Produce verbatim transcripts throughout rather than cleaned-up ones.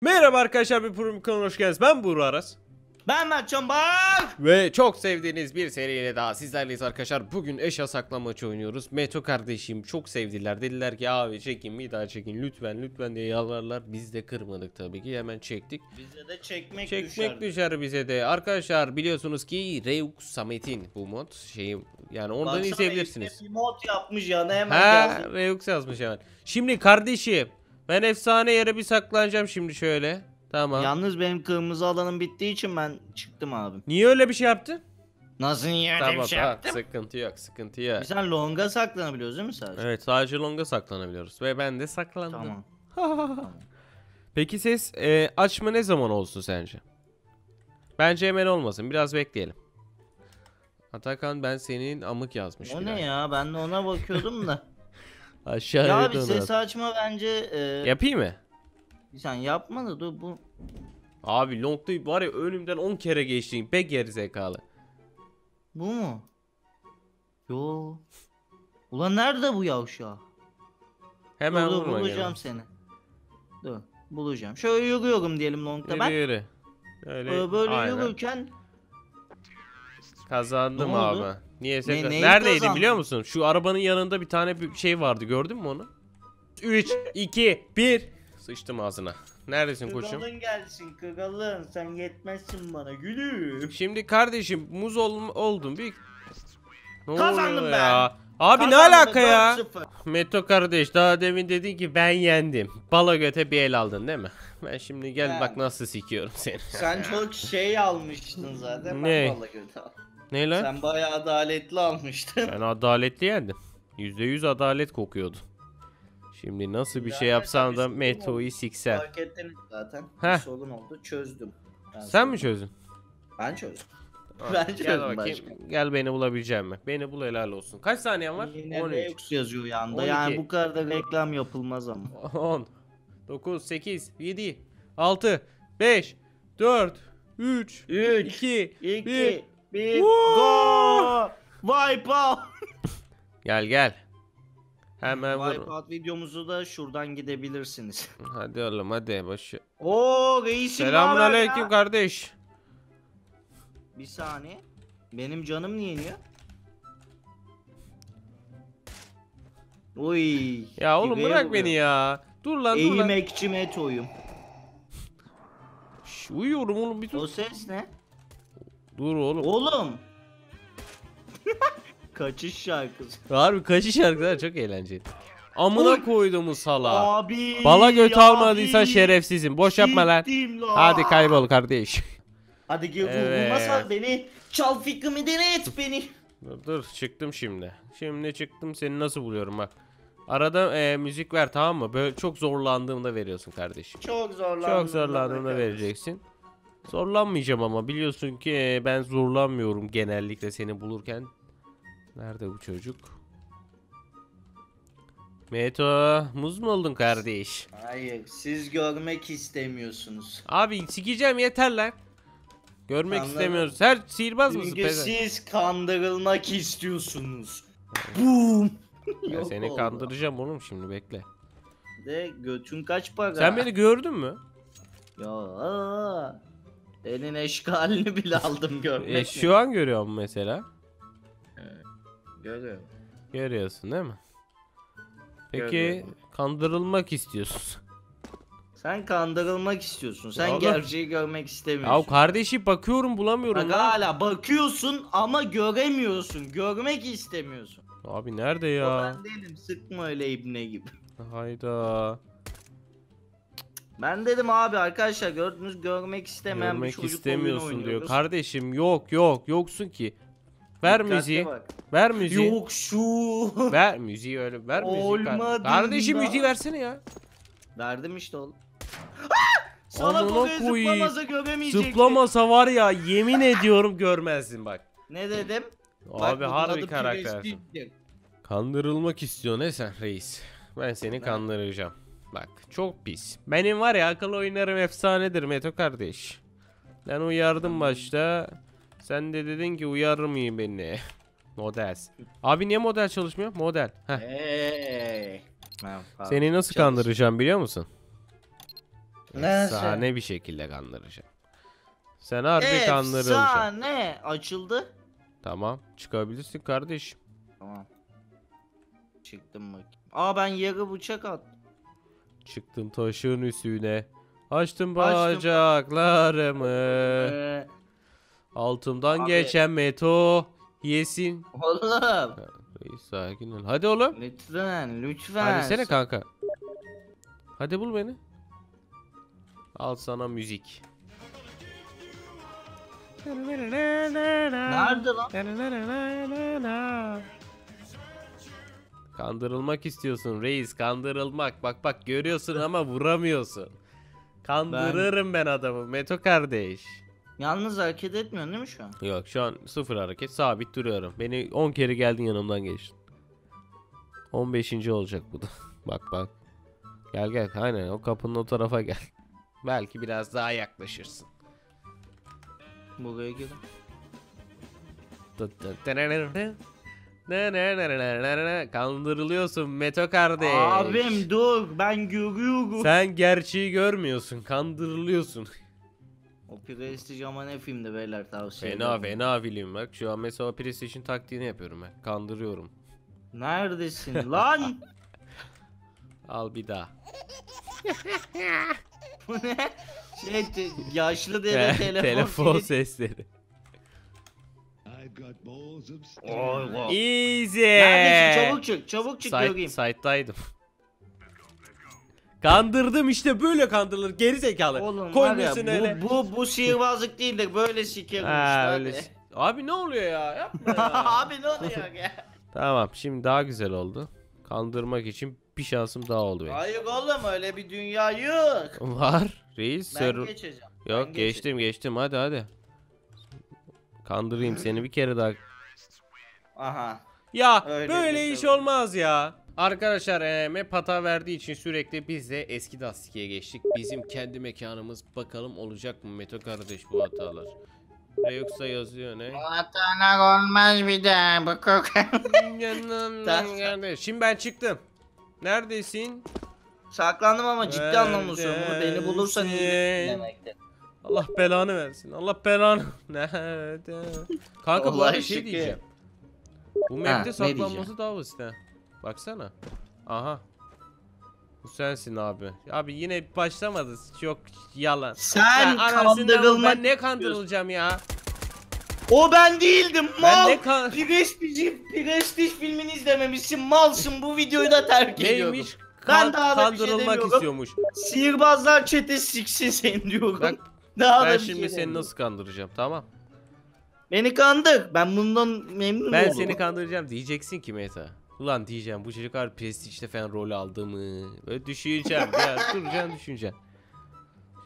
Merhaba arkadaşlar, bir program kanalına hoş geldiniz. Ben Burak Aras. Ben Meto. Ve çok sevdiğiniz bir seriyle daha sizlerleyiz arkadaşlar. Bugün eşya saklamaç oynuyoruz. Meto kardeşim çok sevdiler. Dediler ki abi çekin, bir daha çekin lütfen lütfen diye yalvarlar. Biz de kırmadık tabii ki, hemen çektik. Bize de çekmek, çekmek düşer. Çekmek düşer bize de. Arkadaşlar biliyorsunuz ki Reyuk Sametin bu mod şeyi, yani ondan baksana izleyebilirsiniz. Bir mod yapmış yani, hemen ha, Reyuk yazmış hemen. Şimdi kardeşim ben efsane yere bir saklanacağım şimdi şöyle. Tamam. Yalnız benim kırmızı alanım bittiği için ben çıktım abi. Niye öyle bir şey yaptın? Nasıl niye öyle tamam, bir şey yaptım? Sıkıntı yok, sıkıntı yok. Biz sen longa saklanabiliyoruz değil mi sadece? Evet, sadece longa saklanabiliyoruz ve ben de saklandım. Tamam. Peki siz e, açma ne zaman olsun sence? Bence hemen olmasın, biraz bekleyelim. Atakan ben senin amık yazmış. O ne ya, ben de ona bakıyordum da. Aşağıya ya bir ses açma bence. E... Yapayım mı? Sen yapma da dur bu. Abi long'da var ya, önümden on kere geçtin be gerizekalı. Bu mu? Yo. Ulan nerede bu yavşağı? Hemen dur, dur, bulacağım yani seni. Dur bulacağım. Şöyle yürüyorum diyelim long'da ben. Yürü yürü. Böyle aynen yürürken. Kazandım abi. Niyeyse ne, kazandım. Neredeydi biliyor musun? Şu arabanın yanında bir tane bir şey vardı, gördün mü onu? üç, iki, bir. Sıçtım ağzına. Neredesin kırgalın koçum? Kırgalın gelsin kırgalın, sen yetmezsin bana gülüm. Şimdi kardeşim muz ol, oldum bir. Ne kazandım ben ya? Abi kazandım, ne alaka ya? Meto kardeş daha demin dedin ki ben yendim. Bala göte bir el aldın değil mi? Ben şimdi gel yani, bak nasıl sikiyorum seni. Sen çok şey almıştın zaten. Ne? Ben bala göte aldım. Ne lan? Sen bayağı adaletli almıştın. Ben adaletli yendim. yüzde yüz adalet kokuyordu. Şimdi nasıl bir ya şey yapsam da Meto'yu siksen. Fark ettiniz zaten. Heh. Sorun oldu, çözdüm. Ben sen sorun mi çözdün? Ben çözdüm. Aa, ben çözdüm. Gel, gel beni bulabileceğim mi? Beni bul, helal olsun. Kaç saniyen var? on üç yazıyor yanda. on iki. Yani bu kadar da reklam yapılmaz ama. on, dokuz, sekiz, yedi, altı, beş, dört, üç, iki, bir, go! Wipe out! Gel gel. Hemen Wipeout videomuzu da şuradan gidebilirsiniz. Hadi oğlum hadi başı. Oo reisim. Selamünaleyküm ya kardeş. Bir saniye. Benim canım niye iniyor? Oy. Ya oğlum bırak vuruyor beni ya. Dur lan dur lan. Eğimekçi Meto'yum. Şş, uyuyorum oğlum bir dur. O ses ne? Dur oğlum. Oğlum. Kaçış şarkısı. Harbi kaçış şarkıları çok eğlenceli. Amına koyduğumu sala. Abi, bala göt almadıysan şerefsizim. Boş yapma lan. La. Hadi kaybol kardeş. Hadi gel evet, vurma sal beni. Çal fikrimi dene et beni. Dur, dur çıktım şimdi. Şimdi çıktım, seni nasıl buluyorum bak. Arada e, müzik ver tamam mı? Böyle çok zorlandığımda veriyorsun kardeşim. Çok zorlandığımda, çok zorlandığımda vereceksin. Zorlanmayacağım ama biliyorsun ki e, ben zorlanmıyorum genellikle seni bulurken. Nerede bu çocuk? Meto, muz mu oldun kardeş? Hayır, siz görmek istemiyorsunuz. Abi sikeceğim yeter lan. Görmek anladım istemiyoruz. Her sihirbaz çünkü mısın? Çünkü siz kandırılmak istiyorsunuz. Boom. Ben seni oldu kandıracağım oğlum şimdi, bekle. De götün kaç para? Sen beni gördün mü? Ya. Elin eşkalini bile aldım görmek. E, şu mi an görüyorum mesela? Görüyorum. Görüyorsun değil mi? Peki görüyorum, kandırılmak istiyorsun. Sen kandırılmak istiyorsun. Sen ya gerçeği görmek istemiyorsun. Ya kardeşim bakıyorum bulamıyorum. Bak hala bakıyorsun ama göremiyorsun. Görmek istemiyorsun. Abi nerede ya? O ben dedim sıkma öyle ibne gibi. Hayda. Ben dedim abi arkadaşlar gördünüz, görmek istemeyen görmek bir çocuk istemiyorsun diyor. Kardeşim yok yok yoksun ki. Ver müziği. Ver müziği. Yok şu. Ver müziği öyle. Ver müziği. Kardeşim müziği versene ya. Verdim işte oğlum. Sana bu zıplamasa göremeyecektim. Zıplamasa var ya yemin ediyorum görmezsin bak. Ne dedim? Abi bak, harbi karakter. Kandırılmak istiyor ne sen reis? Ben seni ben kandıracağım. Bak çok pis. Benim var ya akıl oynarım efsanedir Meto kardeş. Ben uyardım başta. Sen de dedin ki uyarmayayım beni. Model. Abi niye model çalışmıyor? Model. Hey. Seni nasıl çalışıyor kandıracağım biliyor musun? Efsane bir şekilde kandıracağım. Sen harbi efsane kandırılacaksın. Efsane açıldı. Tamam, çıkabilirsin kardeşim. Tamam. Çıktım bakayım. Aa, ben yarı bıçak attım. Çıktım taşın üstüne. Açtım bacaklarımı. Ee... Altımdan abi geçen Meto yesin. Oğlum. Sakin ol. Hadi oğlum. Lütfen, lütfen. Hadi sene kanka. Hadi bul beni. Al sana müzik. Nerede lan? Kandırılmak istiyorsun reis, kandırılmak. Bak bak görüyorsun ama vuramıyorsun. Kandırırım ben, ben adamı Meto kardeş. Yalnız hareket etmiyorsun değil mi şu an? Yok, şu an sıfır hareket, sabit duruyorum. Beni on kere geldin yanımdan geçtin. on beşinci olacak bu da. Bak bak. Gel gel, aynen o kapının o tarafa gel. Belki biraz daha yaklaşırsın. Buraya gel. Kandırılıyorsun Meto kardeş. Abim dur, ben görüyorum. Sen gerçeği görmüyorsun, kandırılıyorsun. O Prestij ama ne filmde beyler, tavsiye ederim. Fena fena film bak, şu an mesela Prestij'in taktiğini yapıyorum ben, kandırıyorum. Neredesin lan? Al bir daha. Bu ne? Şey, yaşlı dede telefon, telefon sesleri. Easy. Neredesin? Çabuk çık, çabuk çık göreyim. Site'daydım. Kandırdım işte, böyle kandırılır gerizekalı. Oğlum koymuyorsun öyle. Bu, bu bu sihirbazlık değil de böyle sikerim işte. Abi ne oluyor ya? Yapma ya. Abi ne oluyor ya? Tamam, şimdi daha güzel oldu. Kandırmak için bir şansım daha oldu benim. Hayır oğlum, öyle bir dünya yok. Var reis. Ben sör... geçeceğim. Yok ben geçtim geçeceğim. geçtim hadi hadi. Kandırayım seni bir kere daha. Aha. Ya öyle böyle iş olur. Olmaz ya. Arkadaşlar E M pata verdiği için sürekli biz de eski dastikiye geçtik. Bizim kendi mekanımız, bakalım olacak mı Meto kardeş bu hatalar. Reyuk'sa yazıyor ne? Bu hatalar olmaz bir de. Bu koku. Şimdi ben çıktım. Neredesin? Saklandım ama ciddi Neredesin? anlamda söylüyorum. Beni bulursan iyi demektir. Allah belanı versin. Allah belanı. Nerede? Kanka bu arada şey diyeceğim. Bu map'te saklanması daha basit ha. Baksana. Aha. Bu sensin abi. Abi yine başlamadı. Çok yalan. Sen ya, kandırılmak. Ben ne kandırılacağım ya? O ben değildim mal. Ben Prestij, Prestij filmini izlememişsin. Malsın, bu videoyu da terk ediyorum. Neymiş? Ben daha da bir şey demiyorum. Sihirbazlar çetesi siksin seni diyorum. Bak, daha ben da şimdi şey seni demiyorum. Nasıl kandıracağım, tamam. Beni kandır. Ben bundan memnun ben oldum. Ben seni kandıracağım diyeceksin ki Meta. Ulan diyeceğim, bu çocuk harbi Prestij'de falan rol aldı mı? Böyle düşüneceğim ya, duracağım düşüneceğim.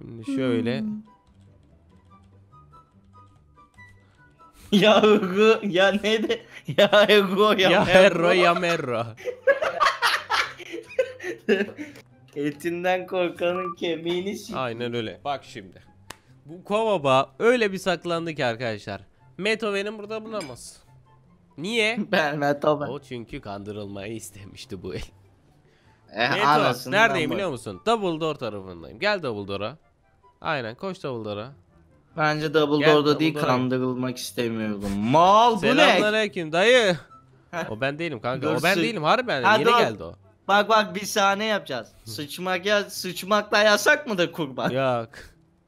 Şimdi şöyle. Ya Hugo, ya neydi? Ya Hugo, ya, ya Merro. Ya Merro. Etinden korkanın kemiğini siktir. Aynen öyle. Bak şimdi. Bu kovaba öyle bir saklandı ki arkadaşlar. Meto benim burada bulamaz. Niye? Ben Meto ben. O çünkü kandırılmayı istemişti bu el. Eh, Meto neredeyim biliyor musun? Double door tarafındayım. Gel Double door'a. Aynen, koş Double door'a. Bence Double door'da değil, kandırılmak istemiyordum. Mal, bu ne? Selamünaleyküm dayı. O ben değilim kanka. Dursun. O ben değilim harbi, ben. Ha, yeni doğru geldi o. Bak bak, bir sahne yapacağız. Sıçmak ya, sıçmakla yasak mıdır kurban? Yok.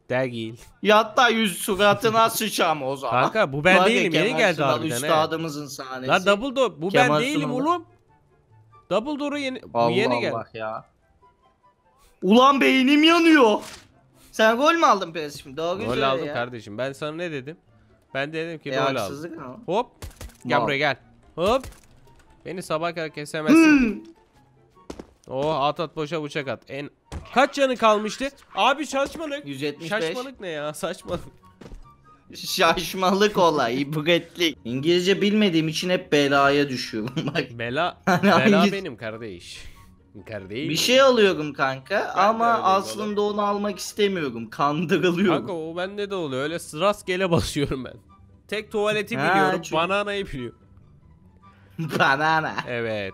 Değil. Yatta yüz suratına sıçam o zaman. Kanka bu ben değilim, yeni geldi abi. Üstadımızın sahnesi. La Double door, bu Kemal ben değilim Sunal'ı. Oğlum. Double door'a yeni Allah yeni geldi. Allah ya. Ulan beynim yanıyor. Sen gol mü aldın Prestij? Doğru gol aldım ya kardeşim. Ben sana ne dedim? Ben de dedim ki e, gol aldım. Ama. Hop. Gel Mal. buraya gel. Hop. Beni sabah kadar kesemezsin. Oh, at at, boşa bıçak at. En kaç canı kalmıştı? Abi şaşmalık. yüz yetmiş beş. Şaşmalık ne ya? Saçmalık. Şaşmalık olay, ibretlik. İngilizce bilmediğim için hep belaya düşüyorum. Bak. Bela, bela benim kardeş. Kardeş. Bir şey alıyorum kanka ben, ama aslında oğlum, onu almak istemiyorum. Kandırılıyorum. Kanka o bende de oluyor. Öyle rastgele basıyorum ben. Tek tuvaleti ha, biliyorum. Çünkü... Bananayı biliyorum. Banana. Evet.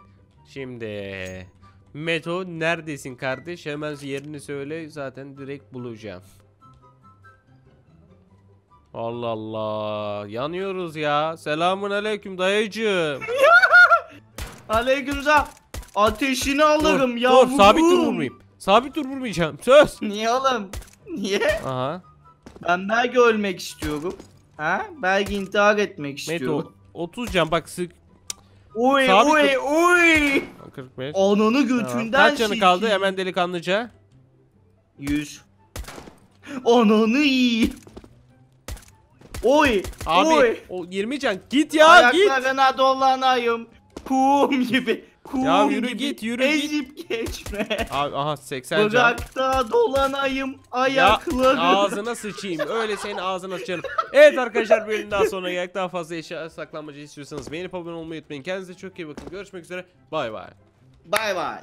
Şimdi... Meto neredesin kardeş? Hemen yerini söyle, zaten direkt bulacağım. Allah Allah, yanıyoruz ya. Selamun aleyküm dayıcım. Aleykümselam. Ateşini alırım ya. Dur, dur sabit dur vurmayayım. Sabit dur vurmayacağım. Söz. Niye oğlum? Niye? Aha. Ben belki ölmek istiyorum. Ha? Belki intihar etmek istiyorum. Meto otuz can bak sık. Oy sabit oy dur. Oy. kırk beş. Ananı götünden. Tamam. Kaç canı şey kaldı ki? Hemen delikanlıca. yüz. Ananı iyi. Oy. Abi oy. O yirmi can git ya. Ayaklarına git. Ayaklarına dolanayım. Kum gibi. Kum ya yürü gibi. Git yürü ezip git. Geçme. Abi, aha seksen can. Bırakta dolanayım ayakları. Ya, ağzına sıçayım. Öyle senin ağzına sıçarım. Evet arkadaşlar, bölümden daha sonra gerek daha fazla eşya saklanmacı istiyorsanız beğenip abone olmayı unutmayın. Kendinize çok iyi bakın. Görüşmek üzere. Bay bay. Bay bay.